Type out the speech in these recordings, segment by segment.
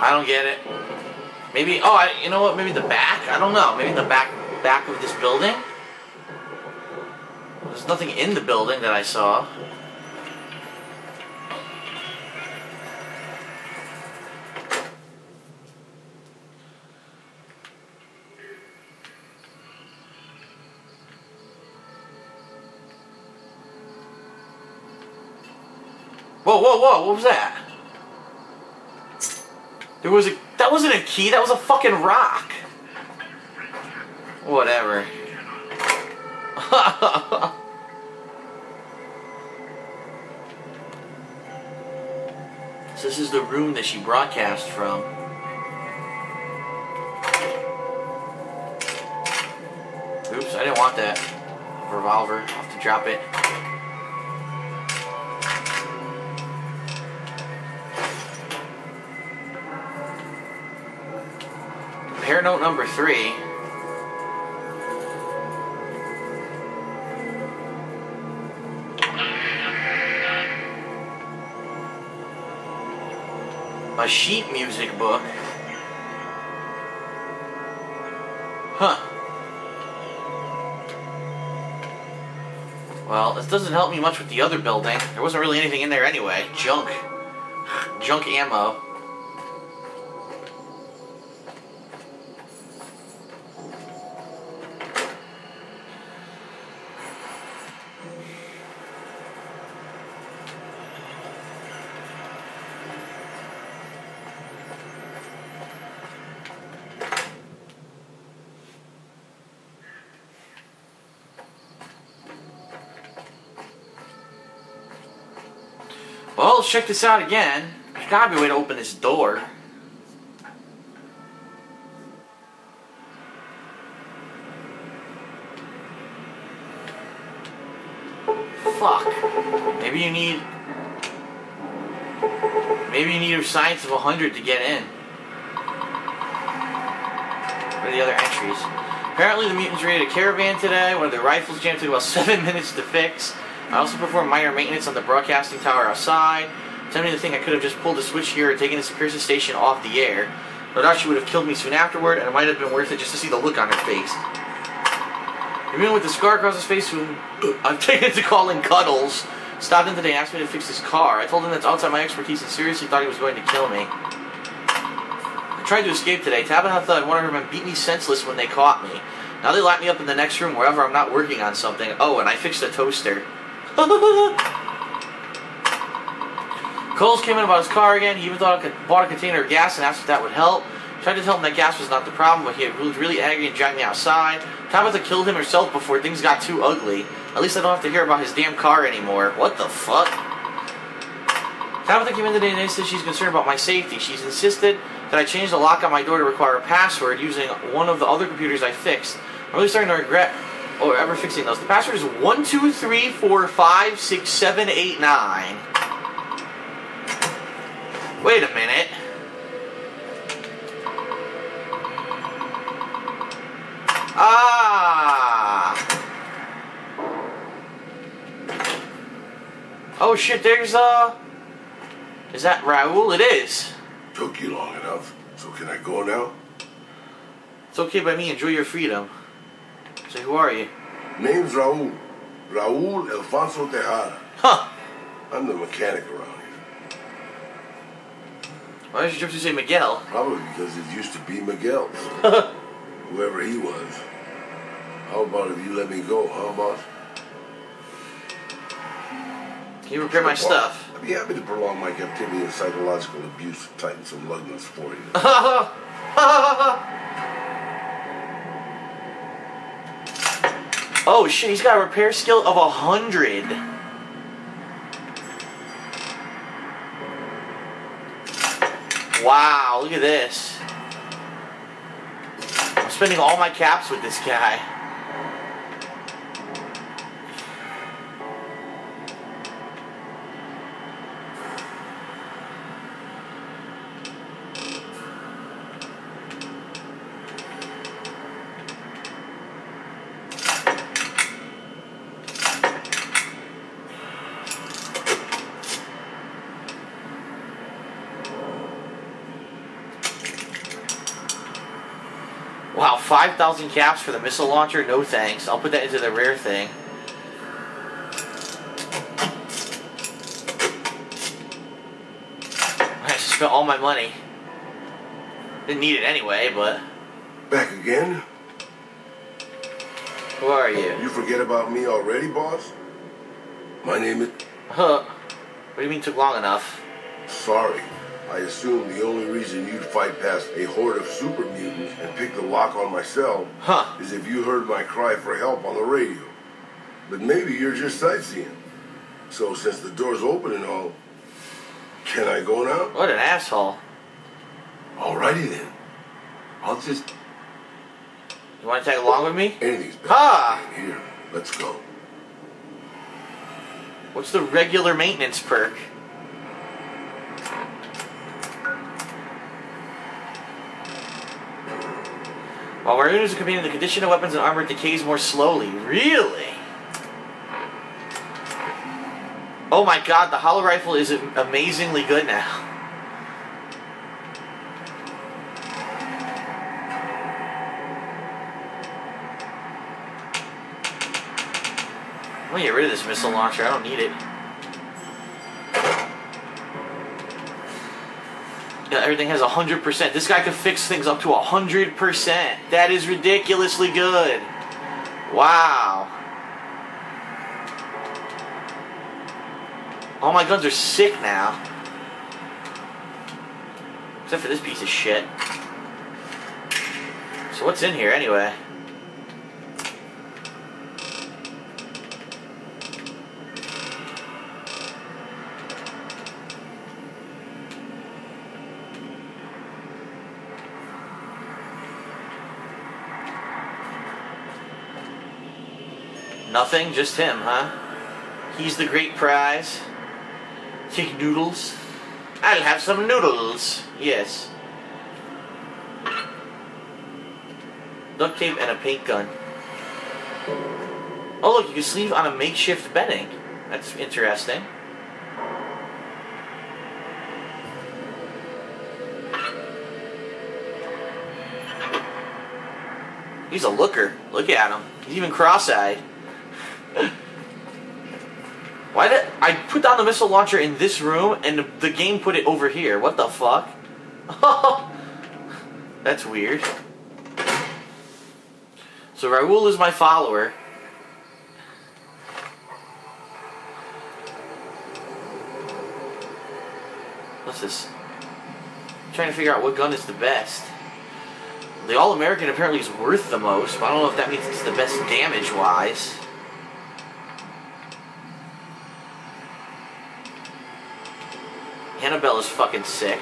I don't get it. Maybe, oh, you know what, maybe the back? I don't know. Maybe the back of this building? There's nothing in the building that I saw. Whoa, whoa, whoa, what was that? There was a... That wasn't a key, that was a fucking rock. Whatever. So this is the room that she broadcast from. Oops, I didn't want that. Revolver, I'll have to drop it. Hair note number 3. A sheet music book. Huh. Well, this doesn't help me much with the other building. There wasn't really anything in there anyway. Junk. Junk ammo. Well, let's check this out again. There's gotta be a way to open this door. Fuck. Maybe you need a science of 100 to get in. What are the other entries? Apparently the mutants raided a caravan today. One of their rifles jammed took about 7 minutes to fix. I also performed minor maintenance on the broadcasting tower outside. Tempting to think I could have just pulled the switch here and taken this Pearson station off the air. But I thought she would have killed me soon afterward, and it might have been worth it just to see the look on her face. The man with the scar across his face, who I've taken to calling Cuddles, stopped in today and asked me to fix his car. I told him that's outside my expertise and seriously thought he was going to kill me. I tried to escape today. Tabitha thought one of her men beat me senseless when they caught me. Now they locked me up in the next room wherever I'm not working on something. Oh, and I fixed a toaster. Coles came in about his car again. He even thought I bought a container of gas and asked if that would help. Tried to tell him that gas was not the problem, but he was really angry and dragged me outside. Tabitha killed him herself before things got too ugly. At least I don't have to hear about his damn car anymore. What the fuck? Tabitha came in today and said she's concerned about my safety. She's insisted that I change the lock on my door to require a password using one of the other computers I fixed. I'm really starting to regret ever fixing those. The password is 12345678 9. Wait a minute. Ah. Oh shit, there's is that Raul? It is. Took you long enough. So can I go now? It's okay by me. Enjoy your freedom. So who are you? Name's Raul. Raul Alfonso Tejada. Huh. I'm the mechanic around here. Why did you just say Miguel? Probably because it used to be Miguel. Whoever he was. How about if you let me go? How about... Can you repair my stuff? I'd be happy to prolong my captivity and psychological abuse to tighten some lugnets for you. Oh shit, he's got a repair skill of 100. Wow, look at this. I'm spending all my caps with this guy. 5,000 caps for the missile launcher? No thanks. I'll put that into the rare thing. I just spent all my money. Didn't need it anyway, but... Back again? Who are you? You forget about me already, boss? My name is... Huh. What do you mean took long enough? Sorry. I assumed the only reason you'd fight past a horde of super mutants and pick the lock on myself is if you heard my cry for help on the radio. But maybe you're just sightseeing. So since the door's open and all, can I go now? What an asshole. Alrighty then. I'll just... You want to tag along with me? Anything's better. Here, let's go. What's the regular maintenance perk? While we're units are competing, the condition of weapons and armor decays more slowly. Really? Oh my god, the hollow rifle is amazingly good now. I'm gonna get rid of this missile launcher, I don't need it. Everything has 100%. This guy can fix things up to 100%. That is ridiculously good. Wow. All my guns are sick now. Except for this piece of shit. So what's in here anyway? Nothing, just him, huh? He's the great prize. Take noodles. I'll have some noodles. Yes. Duct tape and a paint gun. Oh look, you can sleep on a makeshift bedding. That's interesting. He's a looker. Look at him. He's even cross-eyed. Why did I put down the missile launcher in this room and the game put it over here? What the fuck? That's weird. So Raul is my follower. What's this? I'm trying to figure out what gun is the best. The All-American apparently is worth the most, but I don't know if that means it's the best damage-wise. Annabelle is fucking sick.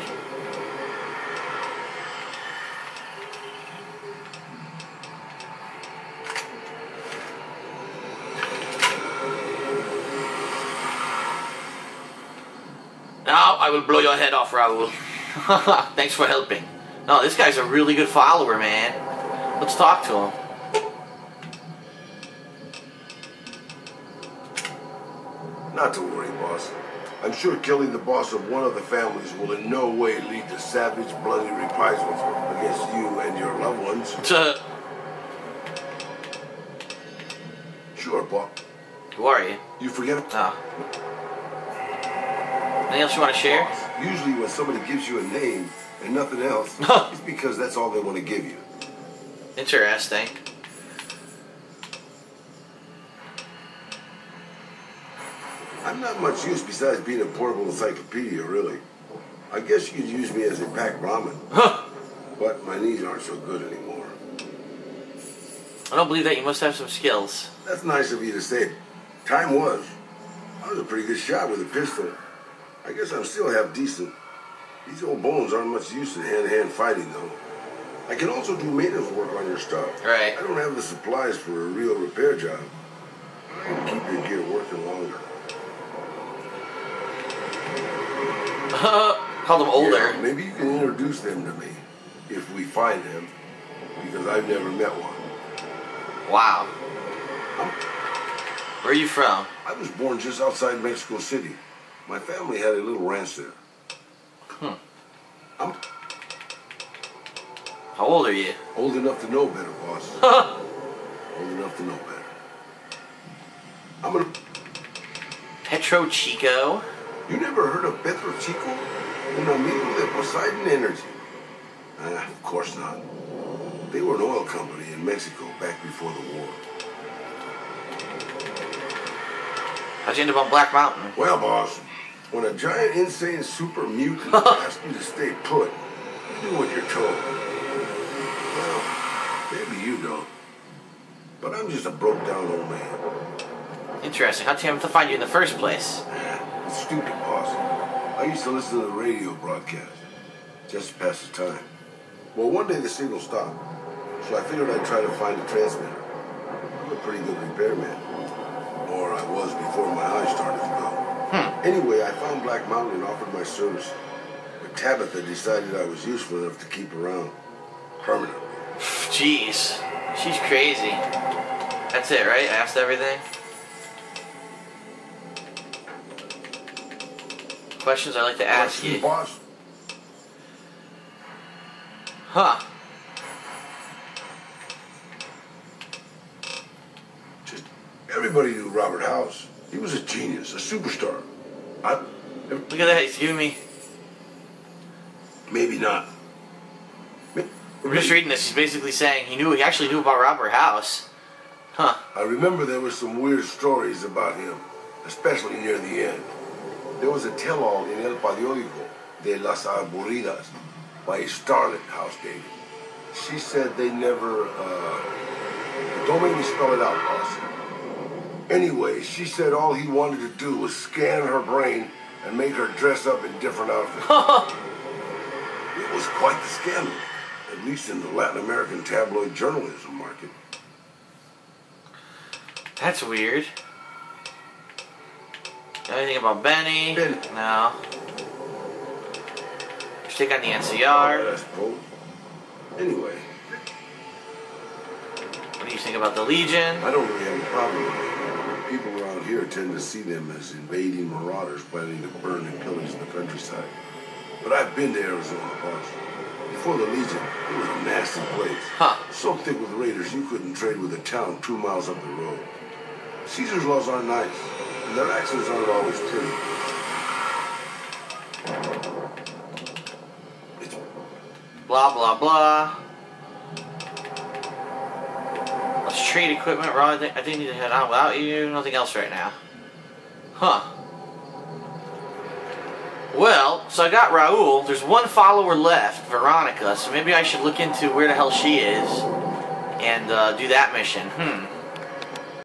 Now I will blow your head off, Raul. Thanks for helping. No, this guy's a really good follower, man. Let's talk to him. Not to worry, boss. I'm sure killing the boss of one of the families will in no way lead to savage, bloody reprisals against you and your loved ones. Sure, boss. Who are you? You forget it? No. Anything else you want to share? Usually when somebody gives you a name and nothing else, it's because that's all they want to give you. Interesting. I'm not much use besides being a portable encyclopedia, really. I guess you could use me as a packed ramen. But my knees aren't so good anymore. I don't believe that. You must have some skills. That's nice of you to say. Time was. I was a pretty good shot with a pistol. I guess I'm still half decent. These old bones aren't much use in hand-to-hand fighting, though. I can also do maintenance work on your stuff. Right. I don't have the supplies for a real repair job. I can keep your gear working longer. Call them older. Yeah, maybe you can introduce them to me, if we find them, because I've never met one. Wow. Where are you from? I was born just outside Mexico City. My family had a little ranch there. Hmm. How old are you? Old enough to know better, boss. Old enough to know better. I'm gonna... Petro Chico? You never heard of Petro Chico? Un amigo de Poseidon Energy. Of course not. They were an oil company in Mexico back before the war. How'd you end up on Black Mountain? Well, boss, when a giant, insane, super mutant asks you to stay put, you do what you're told. Well, maybe you don't. But I'm just a broke-down old man. Interesting. How'd Tabitha find you in the first place? It's stupid, boss. I used to listen to the radio broadcast, just to pass the time. Well, one day the signal stopped, so I figured I'd try to find a transmitter. I'm a pretty good repairman. Or I was before my eyes started to go. Anyway, I found Black Mountain and offered my service. But Tabitha decided I was useful enough to keep around. Permanently. Jeez. She's crazy. That's it, right? I asked everything? Questions I like to ask you. Boss? Huh. Just everybody knew Robert House. He was a genius, a superstar. Look at that, he's giving me... Maybe not. I'm just reading this, he's basically saying he actually knew about Robert House. Huh. I remember there were some weird stories about him, especially near the end. There was a tell-all in El Padiolico de Las Aburridas by a starlet house lady. She said they never, Don't make me spell it out, boss. Anyway, she said all he wanted to do was scan her brain and make her dress up in different outfits. It was quite the scandal, at least in the Latin American tabloid journalism market. That's weird. Anything about Benny? No. Stick on the NCR. Anyway. What do you think about the Legion? I don't really have a problem with it. People around here tend to see them as invading marauders planning to burn and pillage the countryside. But I've been to Arizona, boss. Before the Legion, it was a nasty place. So thick with raiders you couldn't trade with a town 2 miles up the road. Caesar's laws aren't nice, and their actions aren't always pretty. It's blah, blah, blah. Trade equipment, Rod. I didn't need to head out without you. Nothing else right now. Well, so I got Raul. There's one follower left, Veronica. So maybe I should look into where the hell she is and do that mission.